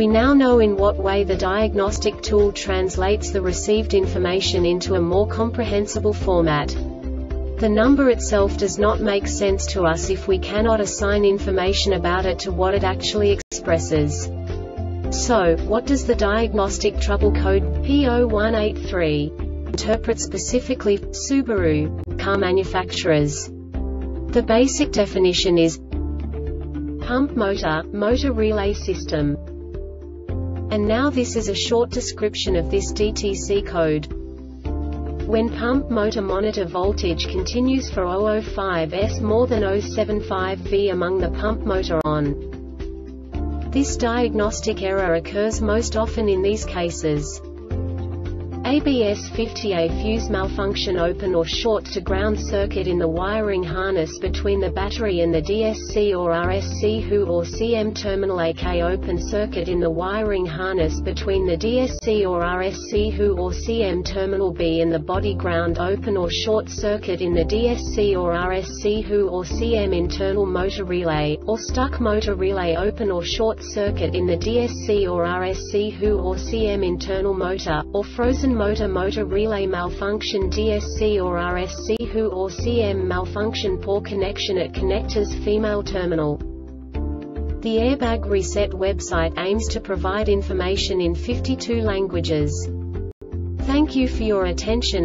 We now know in what way the diagnostic tool translates the received information into a more comprehensible format. The number itself does not make sense to us if we cannot assign information about it to what it actually expresses. So, what does the diagnostic trouble code P0183 interpret specifically for Subaru car manufacturers? The basic definition is pump motor, motor relay system. And now this is a short description of this DTC code. When pump motor monitor voltage continues for 005s more than 075V among the pump motor on. This diagnostic error occurs most often in these cases. ABS 50A fuse malfunction, open or short to ground circuit in the wiring harness between the battery and the DSC or RSC, HU or CM terminal, aka open circuit in the wiring harness between the DSC or RSC, HU or CM terminal, B and the body ground, open or short circuit in the DSC or RSC, HU or CM internal motor relay, or stuck motor relay, open or short circuit in the DSC or RSC, HU or CM internal motor, or frozen motor motor relay malfunction, DSC or RSC, HU or CM malfunction, poor connection at connectors, female terminal. The Airbag Reset website aims to provide information in 52 languages. Thank you for your attention